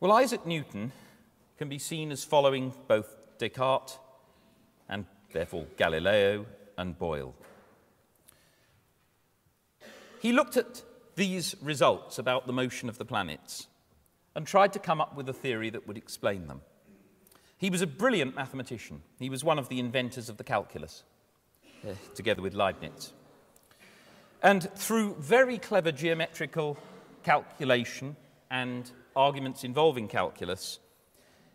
Well, Isaac Newton can be seen as following both Descartes and therefore Galileo and Boyle. He looked at these results about the motion of the planets and tried to come up with a theory that would explain them. He was a brilliant mathematician. He was one of the inventors of the calculus, together with Leibniz. And through very clever geometrical calculation and arguments involving calculus,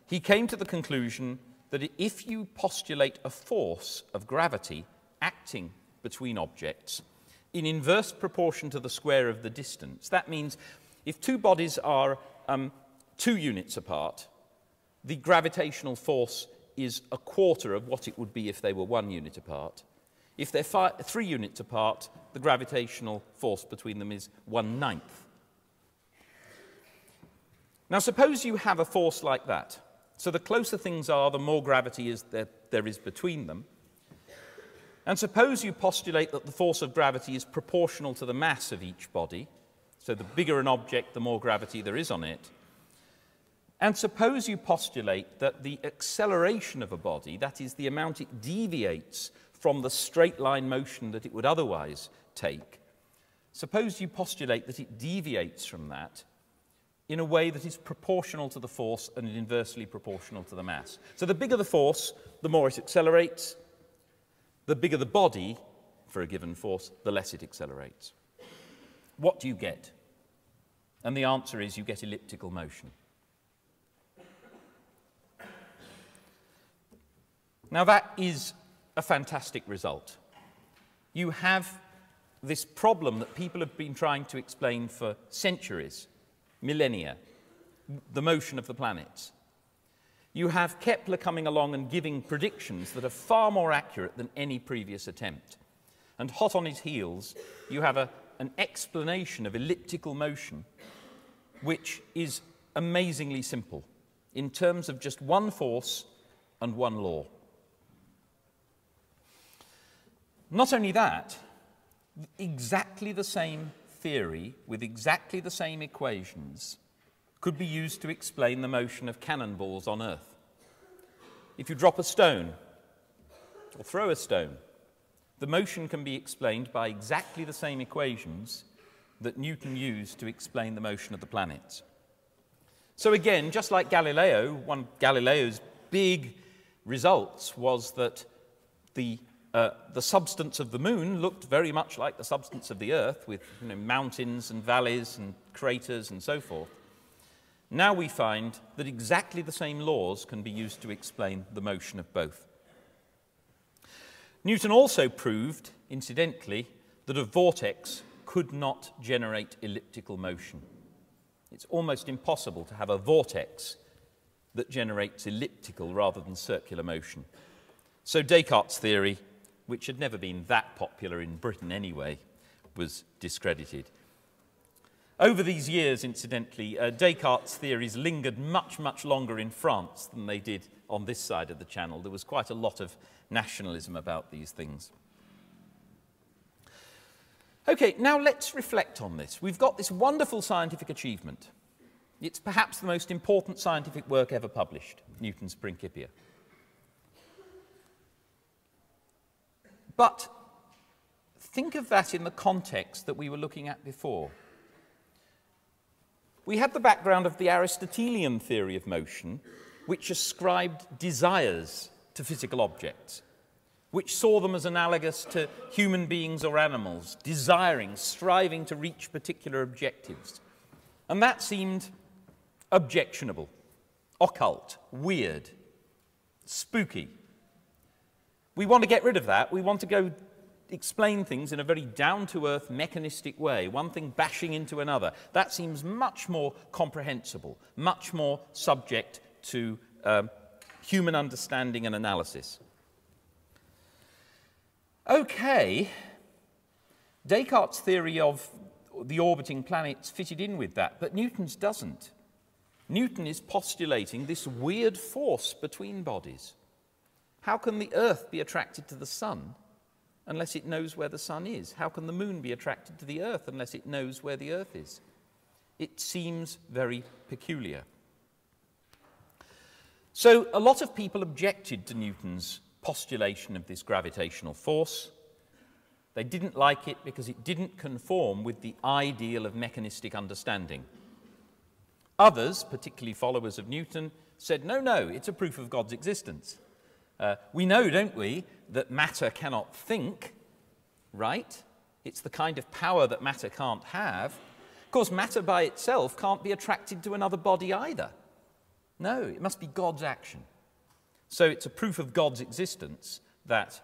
he came to the conclusion that if you postulate a force of gravity acting between objects in inverse proportion to the square of the distance, that means if two bodies are 2 units apart, the gravitational force is a quarter of what it would be if they were 1 unit apart. If they're 3 units apart, the gravitational force between them is 1/9. Now, suppose you have a force like that. So the closer things are, the more gravity is there is between them. And suppose you postulate that the force of gravity is proportional to the mass of each body. So the bigger an object, the more gravity there is on it. And suppose you postulate that the acceleration of a body, that is the amount it deviates from the straight line motion that it would otherwise take, suppose you postulate that it deviates from that in a way that is proportional to the force and inversely proportional to the mass. So the bigger the force, the more it accelerates. The bigger the body for a given force, the less it accelerates. What do you get? And the answer is you get elliptical motion. Now, that is a fantastic result. You have this problem that people have been trying to explain for centuries, millennia, the motion of the planets. You have Kepler coming along and giving predictions that are far more accurate than any previous attempt. And hot on his heels, you have an explanation of elliptical motion, which is amazingly simple in terms of just one force and one law. Not only that, exactly the same theory with exactly the same equations could be used to explain the motion of cannonballs on Earth. If you drop a stone or throw a stone, the motion can be explained by exactly the same equations that Newton used to explain the motion of the planets. So again, just like Galileo, one of Galileo's big results was that the substance of the moon looked very much like the substance of the Earth, with mountains and valleys and craters and so forth. Now we find that exactly the same laws can be used to explain the motion of both. Newton also proved, incidentally, that a vortex could not generate elliptical motion. It's almost impossible to have a vortex that generates elliptical rather than circular motion. So Descartes' theory, which had never been that popular in Britain anyway, was discredited. Over these years, incidentally, Descartes' theories lingered much, much longer in France than they did on this side of the Channel. There was quite a lot of nationalism about these things. Okay, now let's reflect on this. We've got this wonderful scientific achievement. It's perhaps the most important scientific work ever published, Newton's Principia. But think of that in the context that we were looking at before. We had the background of the Aristotelian theory of motion, which ascribed desires to physical objects, which saw them as analogous to human beings or animals, desiring, striving to reach particular objectives. And that seemed objectionable, occult, weird, spooky. We want to get rid of that. We want to go explain things in a very down-to-earth, mechanistic way, one thing bashing into another. That seems much more comprehensible, much more subject to human understanding and analysis. Okay, Descartes' theory of the orbiting planets fitted in with that, but Newton's doesn't. Newton is postulating this weird force between bodies. How can the Earth be attracted to the Sun unless it knows where the Sun is? How can the Moon be attracted to the Earth unless it knows where the Earth is? It seems very peculiar. So a lot of people objected to Newton's postulation of this gravitational force. They didn't like it because it didn't conform with the ideal of mechanistic understanding. Others, particularly followers of Newton, said, no, no, it's a proof of God's existence. We know, don't we, that matter cannot think, right? It's the kind of power that matter can't have. Of course, matter by itself can't be attracted to another body either. No, it must be God's action. So it's a proof of God's existence that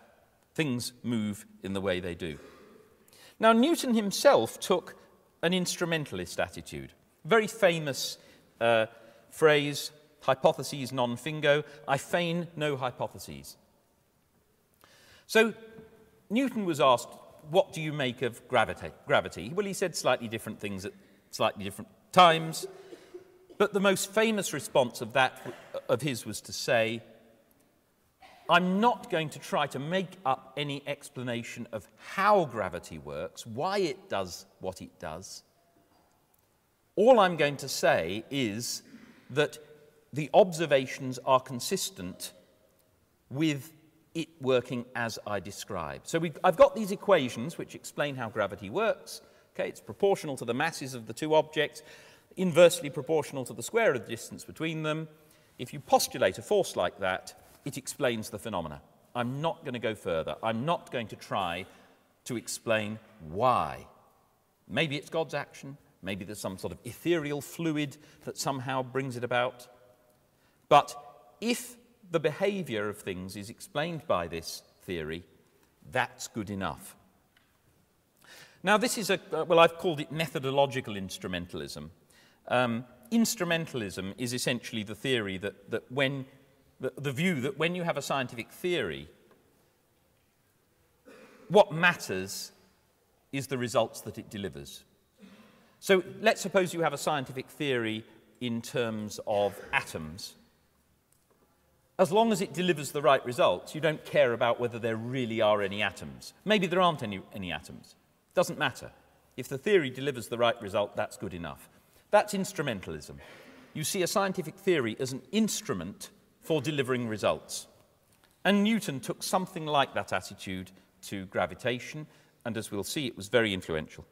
things move in the way they do. Now, Newton himself took an instrumentalist attitude. Very famous phrase, hypotheses non fingo, I feign no hypotheses. So Newton was asked, what do you make of gravity? Well, he said slightly different things at slightly different times. But the most famous response of his was to say, I'm not going to try to make up any explanation of how gravity works, why it does what it does. All I'm going to say is that the observations are consistent with it working as I describe. So I've got these equations which explain how gravity works. Okay, it's proportional to the masses of the two objects, inversely proportional to the square of the distance between them. If you postulate a force like that, it explains the phenomena. I'm not going to go further. I'm not going to try to explain why. Maybe it's God's action. Maybe there's some sort of ethereal fluid that somehow brings it about. But if the behavior of things is explained by this theory, that's good enough. Now, this is a, well, I've called it methodological instrumentalism. Instrumentalism is essentially the theory the view that when you have a scientific theory, what matters is the results that it delivers. So let's suppose you have a scientific theory in terms of atoms. As long as it delivers the right results, you don't care about whether there really are any atoms. Maybe there aren't any atoms. Doesn't matter. If the theory delivers the right result, that's good enough. That's instrumentalism. You see a scientific theory as an instrument for delivering results. And Newton took something like that attitude to gravitation, and as we'll see, it was very influential.